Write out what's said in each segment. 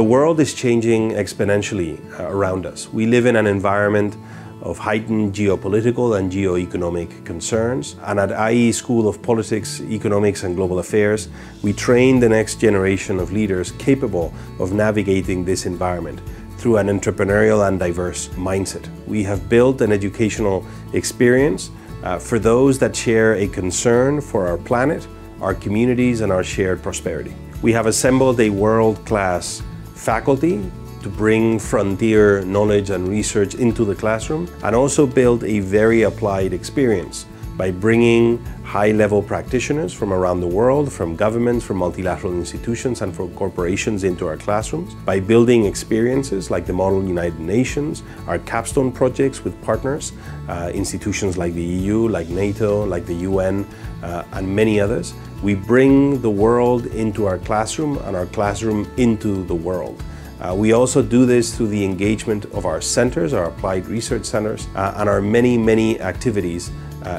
The world is changing exponentially around us. We live in an environment of heightened geopolitical and geoeconomic concerns. And at IE School of Politics, Economics and Global Affairs, we train the next generation of leaders capable of navigating this environment through an entrepreneurial and diverse mindset. We have built an educational experience for those that share a concern for our planet, our communities, and our shared prosperity. We have assembled a world-class faculty to bring frontier knowledge and research into the classroom, and also build a very applied experience by bringing high-level practitioners from around the world, from governments, from multilateral institutions, and from corporations into our classrooms, by building experiences like the Model United Nations, our capstone projects with partners, institutions like the EU, like NATO, like the UN, and many others. We bring the world into our classroom and our classroom into the world. We also do this through the engagement of our centers, our applied research centers, and our many activities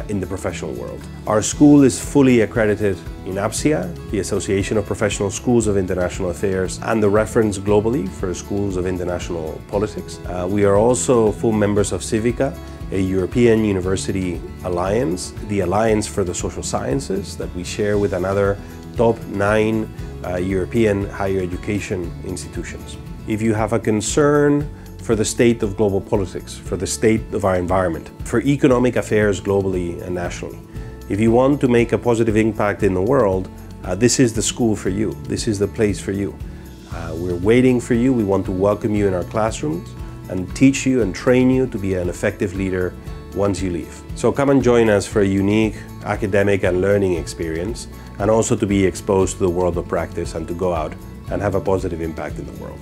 in the professional world. Our school is fully accredited in APSIA, the Association of Professional Schools of International Affairs, and the reference globally for schools of international politics. We are also full members of CIVICA, a European University Alliance, the Alliance for the Social Sciences that we share with another top 9 European higher education institutions. If you have a concern for the state of global politics, for the state of our environment, for economic affairs globally and nationally, if you want to make a positive impact in the world, this is the school for you. This is the place for you. We're waiting for you. We want to welcome you in our classrooms and teach you and train you to be an effective leader once you leave. So come and join us for a unique academic and learning experience, and also to be exposed to the world of practice and to go out and have a positive impact in the world.